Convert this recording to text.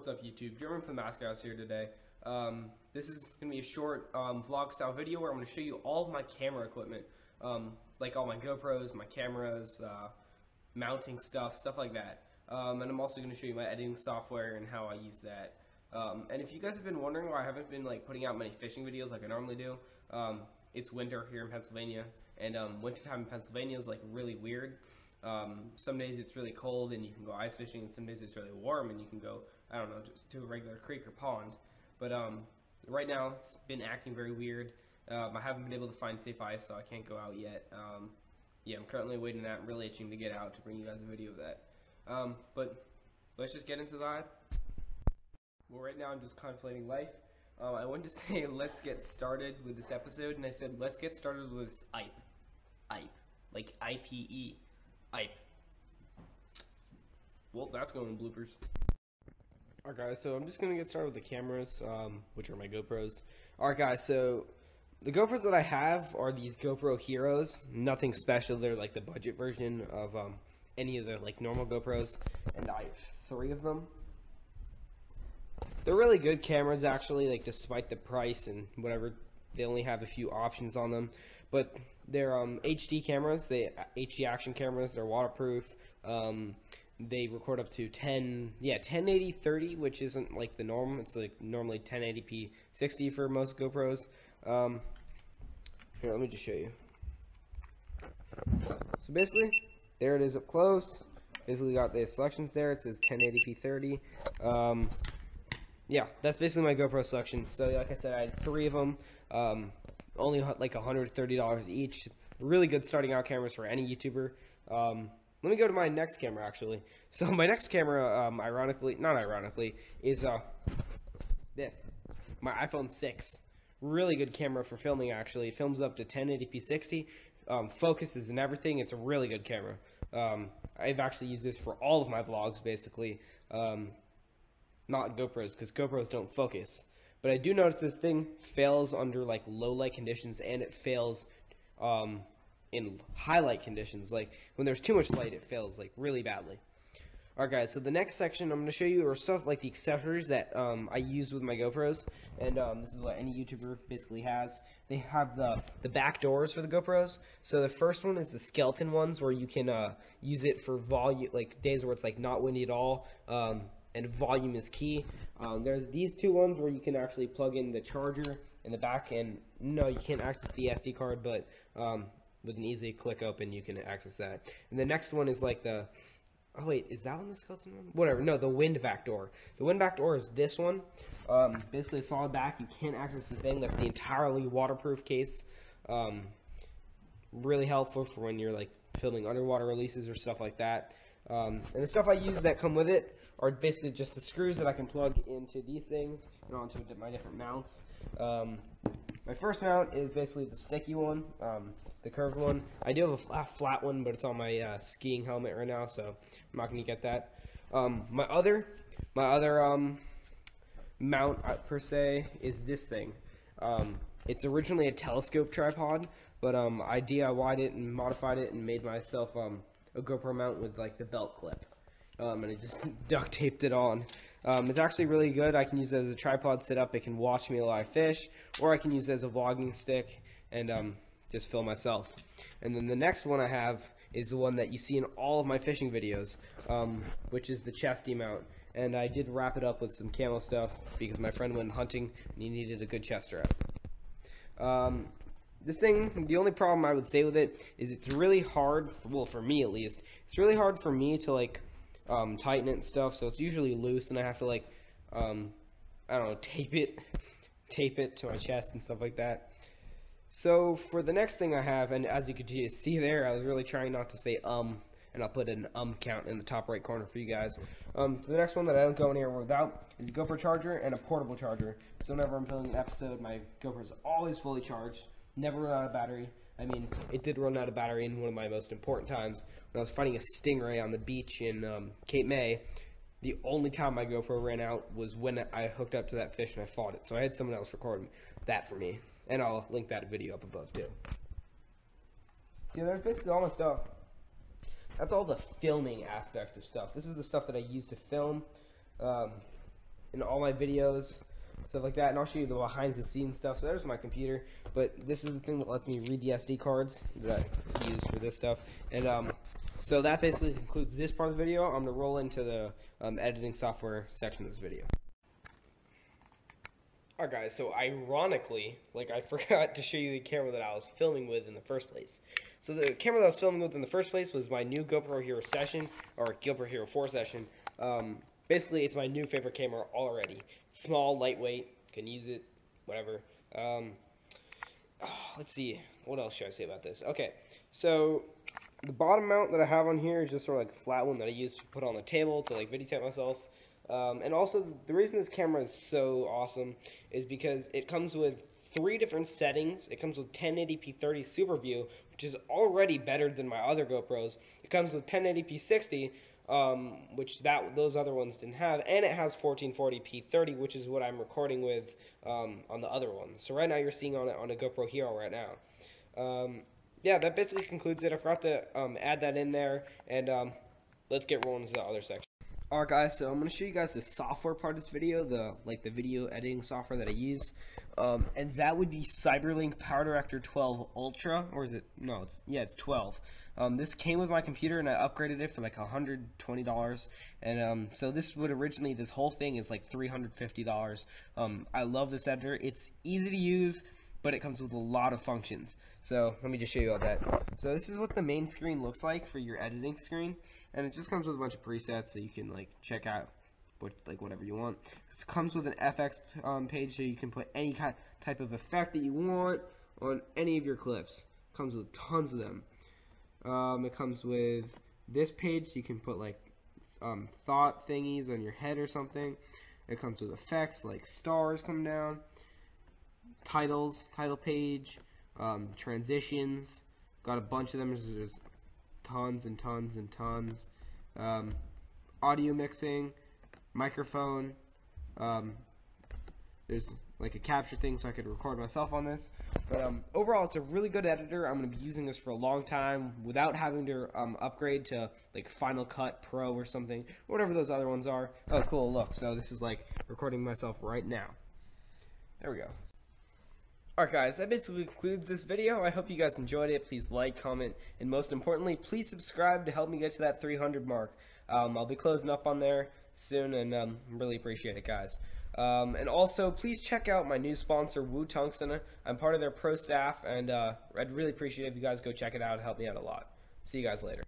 what's up YouTube, German from Master Caster here today. This is going to be a short vlog style video where I'm going to show you all of my camera equipment, like all my GoPros, my cameras, mounting stuff like that. And I'm also going to show you my editing software and how I use that. And if you guys have been wondering why I haven't been like putting out many fishing videos like I normally do, it's winter here in Pennsylvania, and wintertime in Pennsylvania is like really weird. Some days it's really cold and you can go ice fishing, and some days it's really warm and you can go, I don't know, just to a regular creek or pond. But right now it's been acting very weird. I haven't been able to find safe ice, so I can't go out yet. Yeah, I'm currently waiting out, really itching to get out to bring you guys a video of that. But let's just get into that. Well, right now I'm just contemplating life. I wanted to say let's get started with this episode, and I said let's get started with this IPE, like IPE. Ipe. Well, that's going in bloopers. Alright guys, so I'm just going to get started with the cameras, which are my GoPros. Alright guys, so the GoPros that I have are these GoPro Heroes. Nothing special, they're like the budget version of any of the like normal GoPros, and I have three of them. They're really good cameras actually, like despite the price and whatever, they only have a few options on them. But they're HD cameras, they HD action cameras, they're waterproof, they record up to 1080-30, which isn't like the norm, it's like normally 1080p 60 for most GoPros. Here, let me just show you. So basically, there it is up close, basically got the selections there, it says 1080p 30, yeah, that's basically my GoPro selection. So like I said, I had three of them, only like $130 each. Really good starting out cameras for any YouTuber. Let me go to my next camera actually. So my next camera, ironically, not ironically, is this, my iPhone 6. Really good camera for filming actually. It films up to 1080p 60, focuses and everything. It's a really good camera. I've actually used this for all of my vlogs basically. Not GoPros, because GoPros don't focus. But I do notice this thing fails under like low light conditions, and it fails in high light conditions. Like when there's too much light, it fails like really badly. Alright guys, so the next section I'm going to show you are stuff like the accessories that I use with my GoPros. And this is what any YouTuber basically has. They have the back doors for the GoPros. So the first one is the skeleton ones, where you can use it for volume, like days where it's like not windy at all. And volume is key. There's these two ones where you can actually plug in the charger in the back, and no, you can't access the SD card, but with an easy click open you can access that. And the next one is like the, oh wait, is that one the skeleton one? Whatever, no, the wind back door. The wind back door is this one. Basically a solid back, you can't access the thing, that's the entirely waterproof case. Really helpful for when you're like filming underwater releases or stuff like that. And the stuff I use that come with it are basically just the screws that I can plug into these things and onto my different mounts. My first mount is basically the sticky one, the curved one. I do have a flat one, but it's on my skiing helmet right now, so I'm not going to get that. My other mount per se is this thing. It's originally a telescope tripod, but I DIY'd it and modified it and made myself a GoPro mount with like the belt clip, and I just duct taped it on. It's actually really good. I can use it as a tripod setup, it can watch me a lot of fish, or I can use it as a vlogging stick and just film myself. And then the next one I have is the one that you see in all of my fishing videos, which is the chesty mount. And I did wrap it up with some camo stuff because my friend went hunting and he needed a good chest strap. This thing, the only problem I would say with it is it's really hard, well for me at least, it's really hard for me to like tighten it and stuff, so it's usually loose and I have to like, I don't know, tape it to my chest and stuff like that. So for the next thing I have, and as you can see there, I was really trying not to say and I'll put an count in the top right corner for you guys. So the next one that I don't go anywhere without is a GoPro charger and a portable charger. So whenever I'm filming an episode, my GoPro is always fully charged. Never run out of battery. I mean, it did run out of battery in one of my most important times when I was fighting a stingray on the beach in Cape May. The only time my GoPro ran out was when I hooked up to that fish and I fought it. So I had someone else record that for me, and I'll link that video up above too. So yeah, there's basically all my stuff. That's all the filming aspect of stuff. This is the stuff that I use to film. in all my videos, stuff like that, and I'll show you the behind the scenes stuff. So there's my computer, but this is the thing that lets me read the SD cards that I use for this stuff. And so that basically concludes this part of the video. I'm going to roll into the editing software section of this video. Alright guys, so ironically, like I forgot to show you the camera that I was filming with in the first place. So the camera that I was filming with in the first place was my new GoPro Hero Session, or GoPro Hero 4 Session. Basically, it's my new favorite camera already. Small, lightweight, can use it, whatever. Let's see, what else should I say about this? Okay, so the bottom mount that I have on here is just sort of like a flat one that I use to put on the table to like videotape myself. And also, the reason this camera is so awesome is because it comes with 3 different settings. It comes with 1080p 30 super view, which is already better than my other GoPros. It comes with 1080p 60, which those other ones didn't have, and it has 1440p 30, which is what I'm recording with on the other ones. So right now you're seeing on a GoPro Hero right now. Yeah, that basically concludes it. I forgot to add that in there, and let's get rolling to the other section. Alright guys, so I'm going to show you guys the software part of this video, the video editing software that I use, and that would be CyberLink PowerDirector 12 Ultra, or is it, no, it's, yeah, it's 12. This came with my computer and I upgraded it for like $120, and so this would originally, this whole thing is like $350. I love this editor, it's easy to use, but it comes with a lot of functions. So let me just show you all that. So this is what the main screen looks like for your editing screen, and it just comes with a bunch of presets so you can like check out what, like whatever you want. It comes with an FX page so you can put any type of effect that you want on any of your clips. It comes with tons of them. It comes with this page so you can put like thought thingies on your head or something. It comes with effects like stars come down, titles, title page, transitions, got a bunch of them, there's tons and tons and tons, audio mixing, microphone, there's like a capture thing so I could record myself on this, but overall it's a really good editor. I'm going to be using this for a long time without having to upgrade to like Final Cut Pro or something, whatever those other ones are. Oh cool, look, so this is like recording myself right now. There we go. Alright guys, that basically concludes this video. I hope you guys enjoyed it. Please like, comment, and most importantly, please subscribe to help me get to that 300 mark. I'll be closing up on there soon, and really appreciate it, guys. And also, please check out my new sponsor, Wu Tungsten. I'm part of their pro staff, and I'd really appreciate it if you guys go check it out. It helped me out a lot. See you guys later.